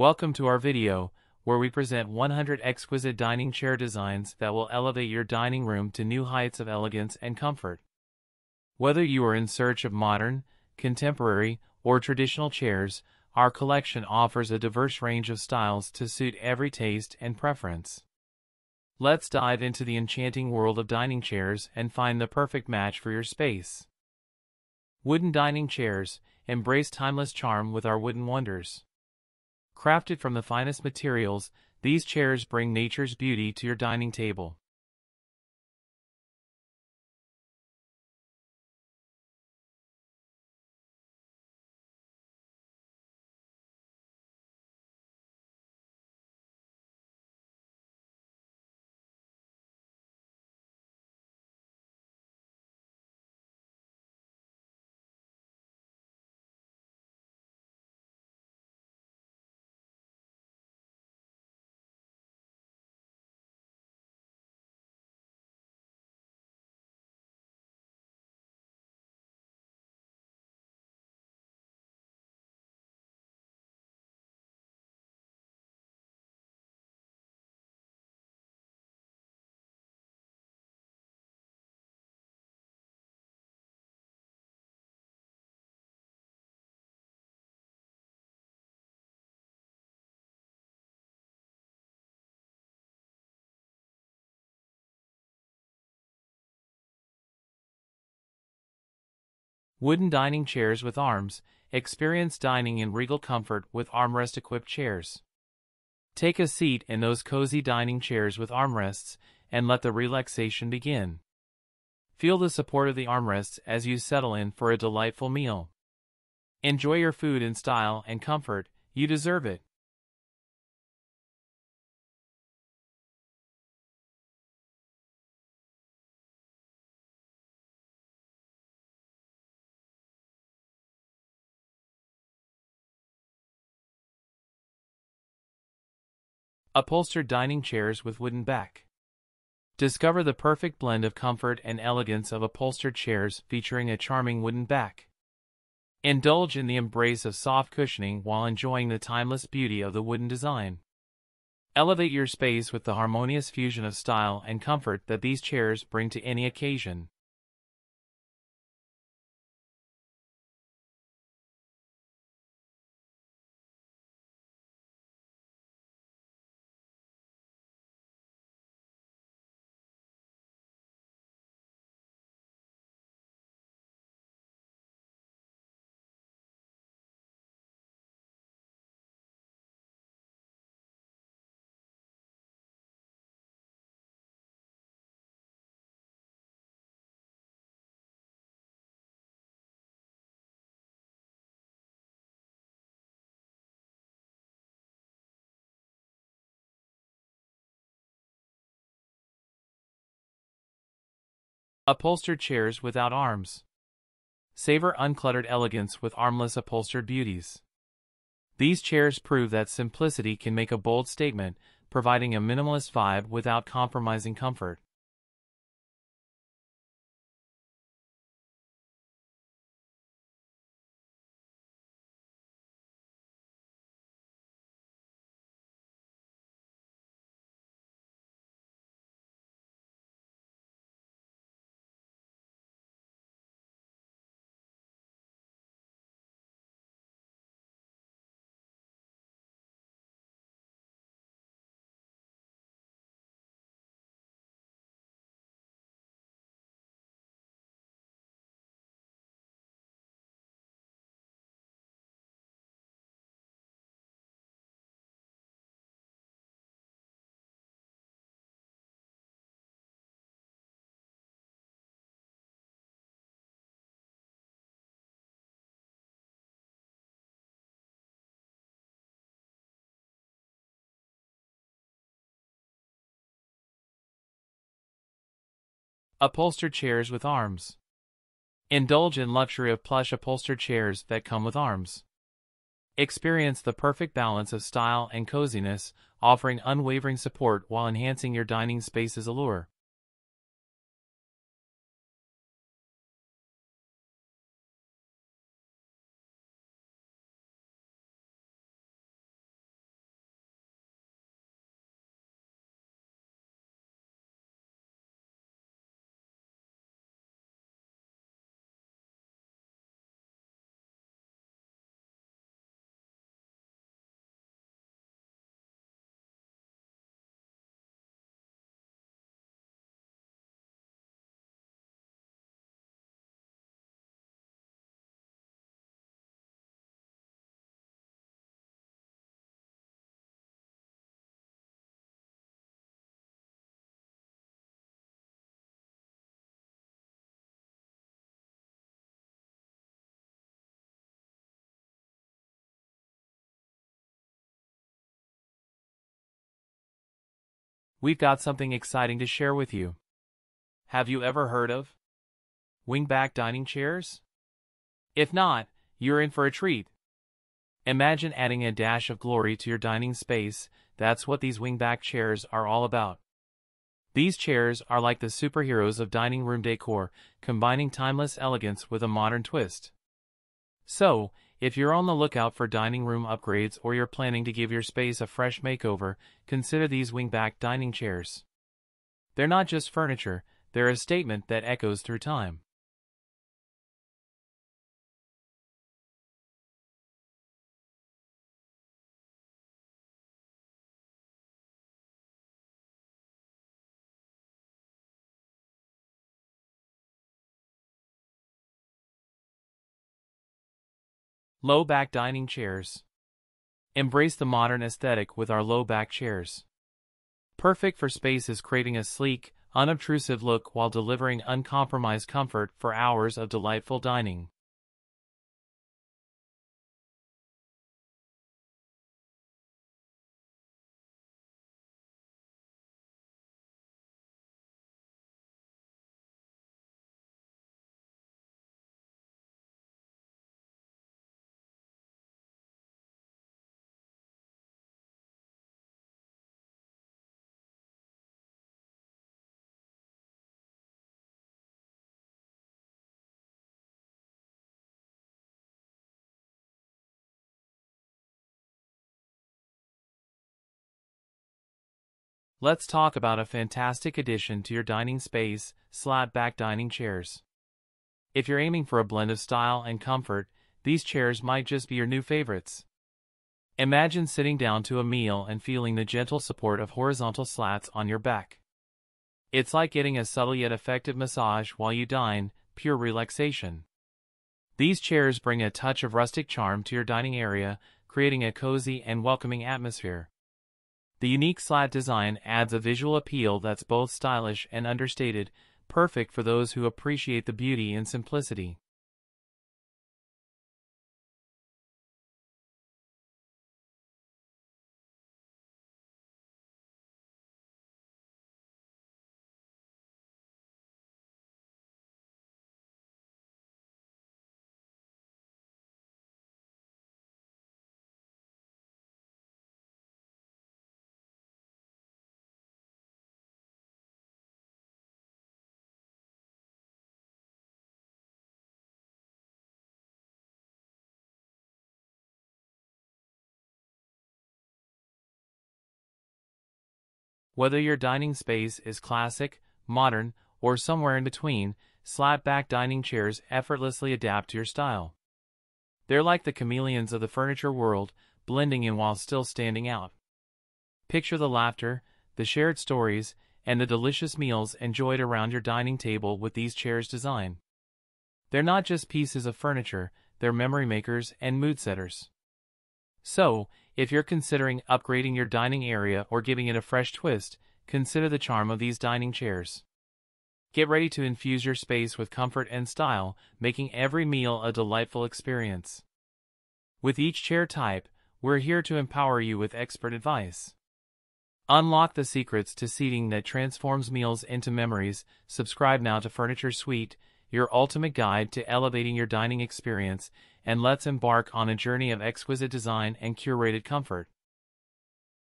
Welcome to our video, where we present 100 exquisite dining chair designs that will elevate your dining room to new heights of elegance and comfort. Whether you are in search of modern, contemporary, or traditional chairs, our collection offers a diverse range of styles to suit every taste and preference. Let's dive into the enchanting world of dining chairs and find the perfect match for your space. Wooden dining chairs embrace timeless charm with our wooden wonders. Crafted from the finest materials, these chairs bring nature's beauty to your dining table. Wooden dining chairs with arms. Experience dining in regal comfort with armrest-equipped chairs. Take a seat in those cozy dining chairs with armrests and let the relaxation begin. Feel the support of the armrests as you settle in for a delightful meal. Enjoy your food in style and comfort. You deserve it. Upholstered dining chairs with wooden back. Discover the perfect blend of comfort and elegance of upholstered chairs featuring a charming wooden back. Indulge in the embrace of soft cushioning while enjoying the timeless beauty of the wooden design. Elevate your space with the harmonious fusion of style and comfort that these chairs bring to any occasion. Upholstered chairs without arms. Savor uncluttered elegance with armless upholstered beauties. These chairs prove that simplicity can make a bold statement, providing a minimalist vibe without compromising comfort. Upholstered chairs with arms. Indulge in luxury of plush upholstered chairs that come with arms. Experience the perfect balance of style and coziness, offering unwavering support while enhancing your dining space's allure. We've got something exciting to share with you. Have you ever heard of wingback dining chairs? If not, you're in for a treat. Imagine adding a dash of glory to your dining space. That's what these wingback chairs are all about. These chairs are like the superheroes of dining room decor, combining timeless elegance with a modern twist. So, if you're on the lookout for dining room upgrades or you're planning to give your space a fresh makeover, consider these wingback dining chairs. They're not just furniture, they're a statement that echoes through time. Low-back dining chairs. Embrace the modern aesthetic with our low-back chairs. Perfect for spaces creating a sleek, unobtrusive look while delivering uncompromised comfort for hours of delightful dining. Let's talk about a fantastic addition to your dining space, slat-back dining chairs. If you're aiming for a blend of style and comfort, these chairs might just be your new favorites. Imagine sitting down to a meal and feeling the gentle support of horizontal slats on your back. It's like getting a subtle yet effective massage while you dine, pure relaxation. These chairs bring a touch of rustic charm to your dining area, creating a cozy and welcoming atmosphere. The unique slat design adds a visual appeal that's both stylish and understated, perfect for those who appreciate the beauty and simplicity. Whether your dining space is classic, modern, or somewhere in between, slat-back dining chairs effortlessly adapt to your style. They're like the chameleons of the furniture world, blending in while still standing out. Picture the laughter, the shared stories, and the delicious meals enjoyed around your dining table with these chairs' design. They're not just pieces of furniture, they're memory makers and mood setters. So, if you're considering upgrading your dining area or giving it a fresh twist, consider the charm of these dining chairs. Get ready to infuse your space with comfort and style, making every meal a delightful experience. With each chair type, we're here to empower you with expert advice. Unlock the secrets to seating that transforms meals into memories. Subscribe now to Furniture Suite, your ultimate guide to elevating your dining experience, and let's embark on a journey of exquisite design and curated comfort.